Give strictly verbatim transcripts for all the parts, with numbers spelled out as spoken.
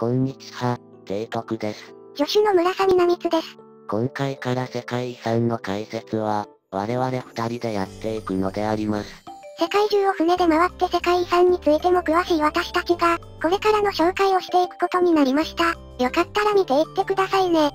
こんにちは、提督です。助手の村佐南光です。今回から世界遺産の解説は、我々二人でやっていくのであります。世界中を船で回って世界遺産についても詳しい私たちが、これからの紹介をしていくことになりました。よかったら見ていってくださいね。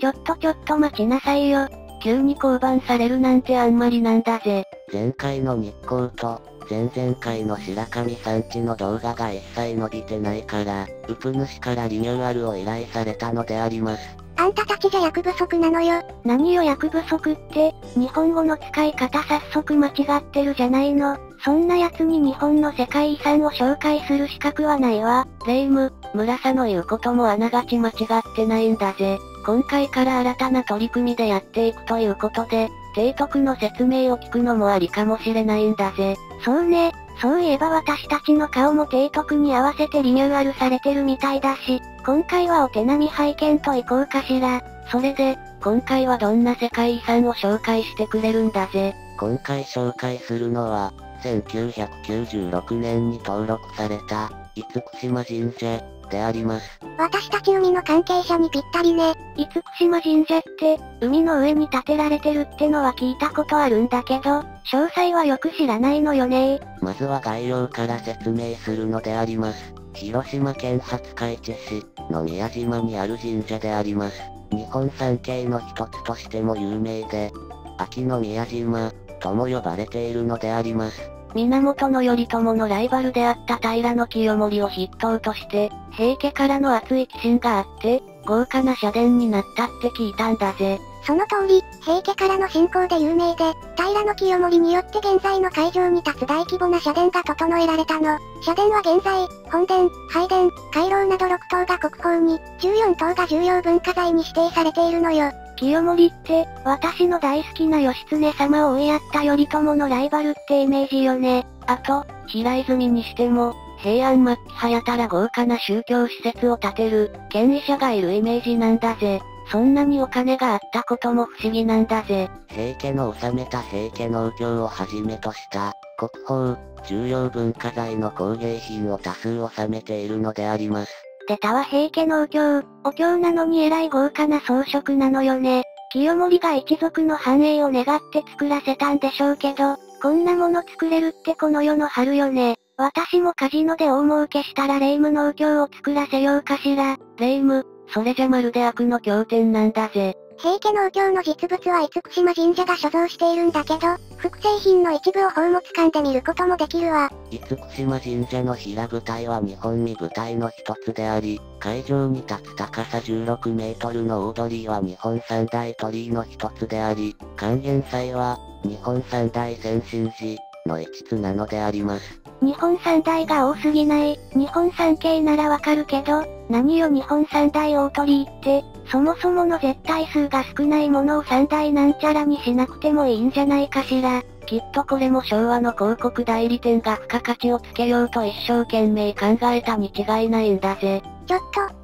ちょっとちょっと待ちなさいよ。急に降板されるなんてあんまりなんだぜ。前回の日光と、前々回の白神山地の動画が一切伸びてないから、ウプ主からリニューアルを依頼されたのであります。あんたたちじゃ役不足なのよ。何よ役不足って、日本語の使い方早速間違ってるじゃないの。そんな奴に日本の世界遺産を紹介する資格はないわ。霊夢、村佐の言うこともあながち間違ってないんだぜ。今回から新たな取り組みでやっていくということで、提督の説明を聞くのもありかもしれないんだぜ。そうね、そういえば私たちの顔も提督に合わせてリニューアルされてるみたいだし、今回はお手並み拝見といこうかしら。それで、今回はどんな世界遺産を紹介してくれるんだぜ。今回紹介するのは、せんきゅうひゃくきゅうじゅうろくねんに登録された、厳島神社であります。私たち海の関係者にぴったりね。厳島神社って、海の上に建てられてるってのは聞いたことあるんだけど、詳細はよく知らないのよね。まずは概要から説明するのであります。広島県廿日市市の宮島にある神社であります。日本三景の一つとしても有名で、秋の宮島とも呼ばれているのであります。源頼朝のライバルであった平清盛を筆頭として、平家からの熱い寄進があって、豪華な社殿になったって聞いたんだぜ。その通り、平家からの信仰で有名で、平清盛によって現在の会場に立つ大規模な社殿が整えられたの。社殿は現在、本殿、拝殿、回廊などろくとうが国宝に、じゅうよんとうが重要文化財に指定されているのよ。清盛って、私の大好きな義経様を追いやった頼朝のライバルってイメージよね。あと、平泉にしても、平安末期はやたら豪華な宗教施設を建てる、権威者がいるイメージなんだぜ。そんなにお金があったことも不思議なんだぜ。平家の治めた平家の右京をはじめとした、国宝、重要文化財の工芸品を多数収めているのであります。出たわ平家の右京。お経なのにえらい豪華な装飾なのよね。清盛が一族の繁栄を願って作らせたんでしょうけど、こんなもの作れるってこの世の春よね。私もカジノで大儲けしたら霊夢の右京を作らせようかしら。霊夢、それじゃまるで悪の経典なんだぜ。平家の右京の実物は厳島神社が所蔵しているんだけど、複製品の一部を宝物館で見ることもできるわ。厳島神社の平舞台は日本に舞台の一つであり、会場に立つ高さじゅうろくメートルの大鳥居は日本三大鳥居の一つであり、管弦祭は日本三大先進寺の一つなのであります。日本三大が多すぎない。日本三景ならわかるけど、何よ日本三大大鳥居って、そもそもの絶対数が少ないものを三大なんちゃらにしなくてもいいんじゃないかしら。きっとこれも昭和の広告代理店が付加価値をつけようと一生懸命考えたに違いないんだぜ。ちょっ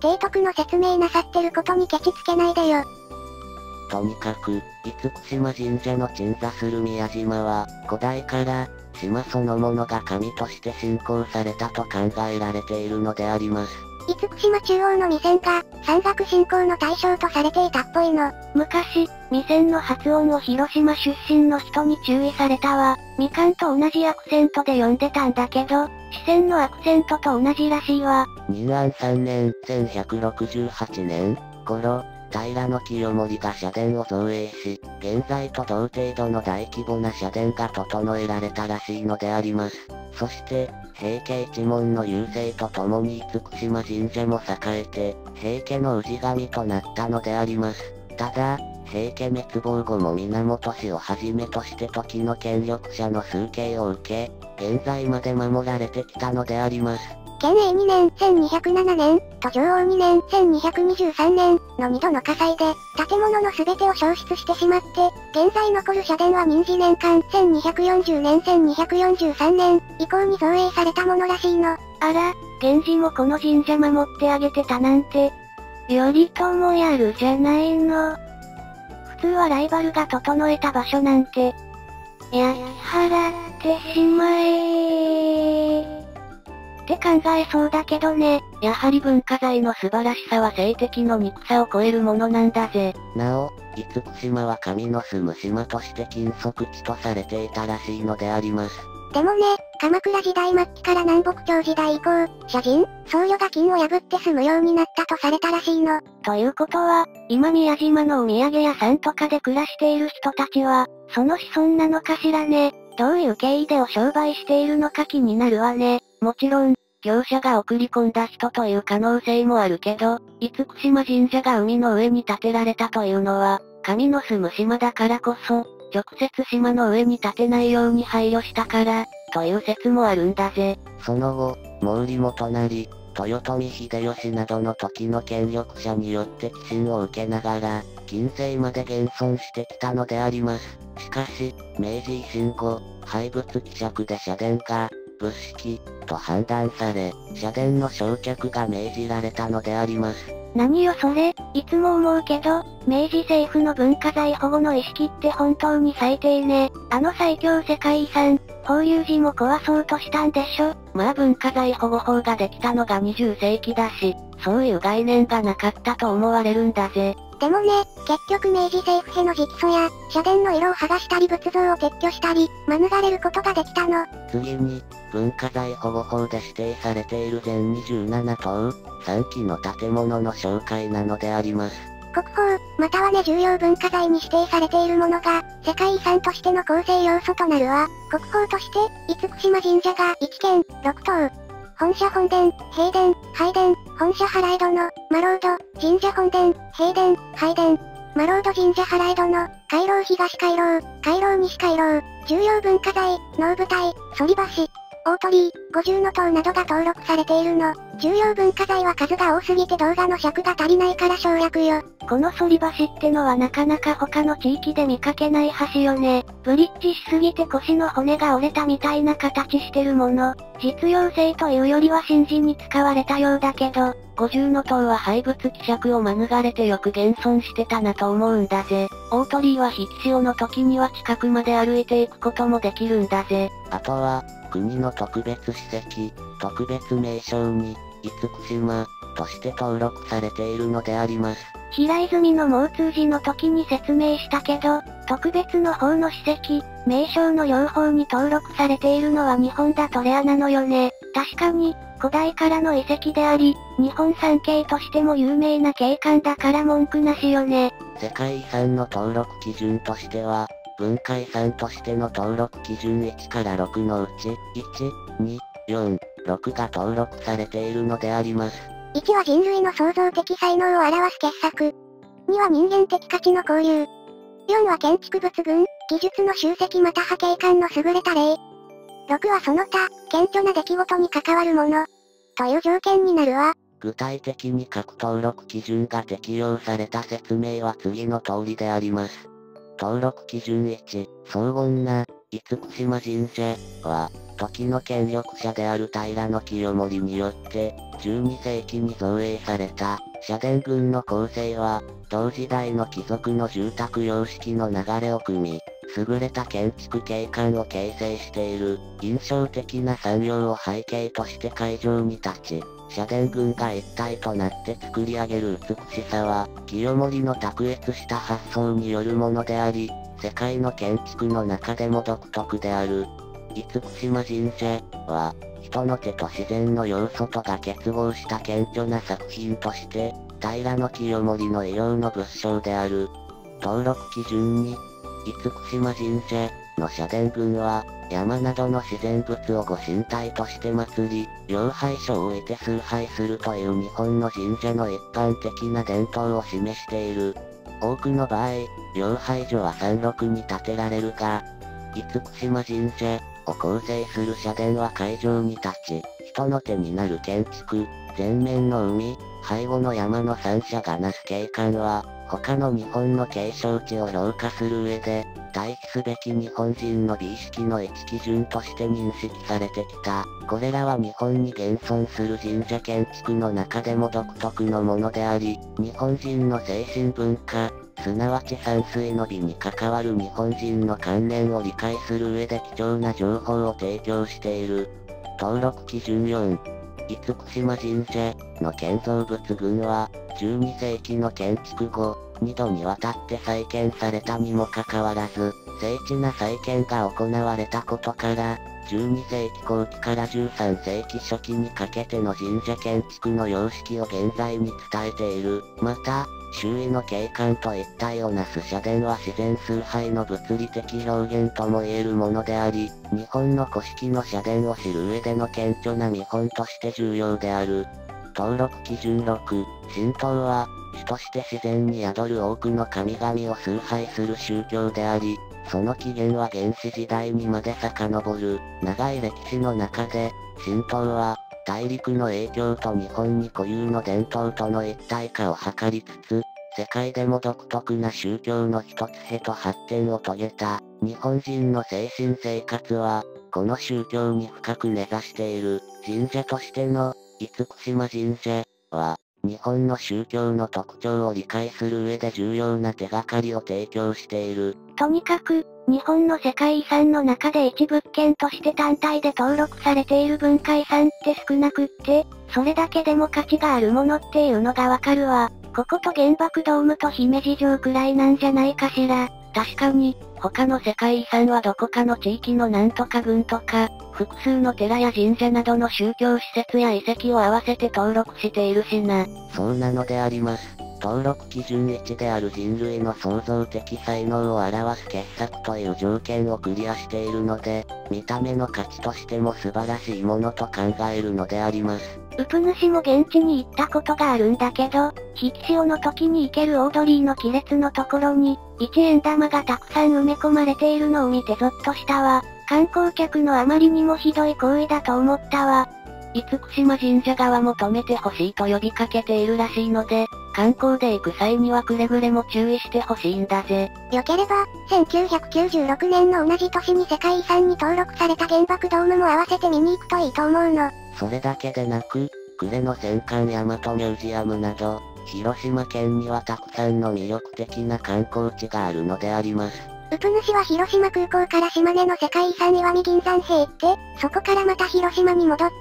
と、提督の説明なさってることにケチつけないでよ。とにかく、厳島神社の鎮座する宮島は、古代から、島そのものが神として信仰されたと考えられているのであります。厳島中央の弥山が、山岳信仰の対象とされていたっぽいの。昔、弥山の発音を広島出身の人に注意されたわ。みかんと同じアクセントで呼んでたんだけど、四川のアクセントと同じらしいわ。仁安さんねん、せんひゃくろくじゅうはちねん頃、平清盛が社殿を造営し、現在と同程度の大規模な社殿が整えられたらしいのであります。そして、平家一門の優勢とともに厳島神社も栄えて、平家の氏神となったのであります。ただ、平家滅亡後も源氏をはじめとして時の権力者の崇敬を受け、現在まで守られてきたのであります。建永にねんせんにひゃくななねんと上王にねんせんにひゃくにじゅうさんねんのにどの火災で建物の全てを消失してしまって、現在残る社殿は任時年間せんにひゃくよんじゅうねんせんにひゃくよんじゅうさんねん以降に造営されたものらしいの。あら、源氏もこの神社守ってあげてたなんて、頼朝やるじゃないの。普通はライバルが整えた場所なんて焼き払ってしまえってって考えそうだけどね。やはり文化財の素晴らしさは性的の憎さを超えるものなんだぜ。なお、厳島は神の住む島として禁足地とされていたらしいのであります。でもね、鎌倉時代末期から南北朝時代以降、社人、僧侶が禁を破って住むようになったとされたらしいの。ということは、今宮島のお土産屋さんとかで暮らしている人たちは、その子孫なのかしらね。どういう経緯でお商売しているのか気になるわね。もちろん、業者が送り込んだ人という可能性もあるけど、厳島神社が海の上に建てられたというのは、神の住む島だからこそ、直接島の上に建てないように配慮したから、という説もあるんだぜ。その後、毛利元就、豊臣秀吉などの時の権力者によって寄進を受けながら、近世まで現存してきたのであります。しかし、明治維新後、廃仏毀釈で社殿が、仏式、と判断され、社殿の焼却が命じられたのであります。何よそれ、いつも思うけど、明治政府の文化財保護の意識って本当に最低ね。あの最強世界遺産、法隆寺も壊そうとしたんでしょ。まあ文化財保護法ができたのがにじゅっせいきだし、そういう概念がなかったと思われるんだぜ。でもね、結局明治政府への直訴や、社殿の色を剥がしたり仏像を撤去したり、免れることができたの。次に、文化財保護法で指定されている全にじゅうななとう、さんきの建物の紹介なのであります。国宝、またはね重要文化財に指定されているものが、世界遺産としての構成要素となるわ。国宝として、厳島神社がいっけん、ろくとう。本社本殿、幣殿、拝殿、本社祓殿、魔老土、神社本殿、幣殿、拝殿、魔老土神社祓殿、回廊東回廊、回廊西回廊、重要文化財、能舞台、反橋、大鳥居、五重の塔などが登録されているの。重要文化財は数が多すぎて動画の尺が足りないから省略よ。この反橋ってのはなかなか他の地域で見かけない橋よね。ブリッジしすぎて腰の骨が折れたみたいな形してるもの。実用性というよりは神事に使われたようだけど、五重の塔は廃仏毀釈を免れてよく現存してたなと思うんだぜ。大鳥居は引き潮の時には近くまで歩いていくこともできるんだぜ。あとは、国の特別史跡、特別名勝に、厳島、として登録されているのであります。平泉の盲通寺の時に説明したけど、特別の方の史跡、名称の両方に登録されているのは日本だとレアなのよね。確かに、古代からの遺跡であり、日本三景としても有名な景観だから文句なしよね。世界遺産の登録基準としては、文化遺産としての登録基準いちからろくのうち、いち、に、よん、ろくが登録されているのであります。いちは人類の創造的才能を表す傑作。には人間的価値の交流。よんは建築物群、技術の集積または景観の優れた例。ろくはその他、顕著な出来事に関わるもの。という条件になるわ。具体的に各登録基準が適用された説明は次の通りであります。登録基準いち、荘厳な、厳島神社は、時の権力者である平清盛によって、じゅうにせいきに造営された、社殿群の構成は、同時代の貴族の住宅様式の流れを組み、優れた建築景観を形成している、印象的な山容を背景として会場に立ち、社殿群が一体となって作り上げる美しさは、清盛の卓越した発想によるものであり、世界の建築の中でも独特である。厳島神社は、人の手と自然の要素とが結合した顕著な作品として、平清盛の威容の仏像である。登録基準に、厳島神社の社殿群は、山などの自然物をご神体として祭り、要拝所を置いて崇拝するという日本の神社の一般的な伝統を示している。多くの場合、要拝所は山麓に建てられるが、厳島神社を構成する社殿は会場に立ち、人の手になる建築、前面の海、背後の山の三社がなす景観は、他の日本の景勝地を評価する上で、対比すべき日本人の美意識の一基準として認識されてきた。これらは日本に現存する神社建築の中でも独特のものであり、日本人の精神文化、すなわち山水の美に関わる日本人の観念を理解する上で貴重な情報を提供している。登録基準よん、厳島神社の建造物群は、じゅうに世紀の建築後、にどにわたって再建されたにもかかわらず、精緻な再建が行われたことから、じゅうに世紀後期からじゅうさん世紀初期にかけての神社建築の様式を現在に伝えている。また、周囲の景観と一体をなす社殿は自然崇拝の物理的表現とも言えるものであり、日本の古式の社殿を知る上での顕著な見本として重要である。登録基準ろく、神道は、主として自然に宿る多くの神々を崇拝する宗教であり、その起源は原始時代にまで遡る。長い歴史の中で、神道は、大陸の影響と日本に固有の伝統との一体化を図りつつ、世界でも独特な宗教の一つへと発展を遂げた。日本人の精神生活は、この宗教に深く根ざしている。神社としての、厳島神社は、日本の宗教の特徴を理解する上で重要な手がかりを提供している。とにかく、日本の世界遺産の中で一物件として単体で登録されている文化遺産って少なくって、それだけでも価値があるものっていうのがわかるわ。ここと原爆ドームと姫路城くらいなんじゃないかしら。確かに、他の世界遺産はどこかの地域のなんとか郡とか、複数の寺や神社などの宗教施設や遺跡を合わせて登録しているしな。そうなのであります。登録基準いちである人類の創造的才能を表す傑作という条件をクリアしているので、見た目の価値としても素晴らしいものと考えるのであります。うぷ主も現地に行ったことがあるんだけど、引き潮の時に行けるオードリーの亀裂のところに、いちえんだまがたくさん埋め込まれているのを見てゾッとしたわ。観光客のあまりにもひどい行為だと思ったわ。厳島神社側も止めてほしいと呼びかけているらしいので、観光で行く際にはくれぐれも注意してほしいんだぜ。よければ、せんきゅうひゃくきゅうじゅうろくねんの同じ年に世界遺産に登録された原爆ドームも合わせて見に行くといいと思うの。それだけでなく、呉の戦艦大和ミュージアムなど、広島県にはたくさんの魅力的な観光地があるのであります。うぷ主は広島空港から島根の世界遺産石見銀山へ行って、そこからまた広島に戻って、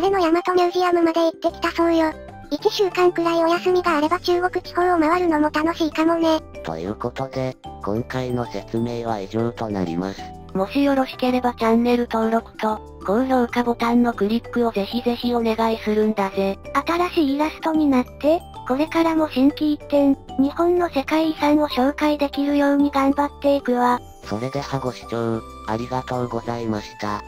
呉の大和ミュージアムまで行ってきたそうよ。いっしゅうかんくらいお休みがあれば中国地方を回るのも楽しいかもね。ということで、今回の説明は以上となります。もしよろしければチャンネル登録と、高評価ボタンのクリックをぜひぜひお願いするんだぜ。新しいイラストになって、これからも心機一転、日本の世界遺産を紹介できるように頑張っていくわ。それではご視聴、ありがとうございました。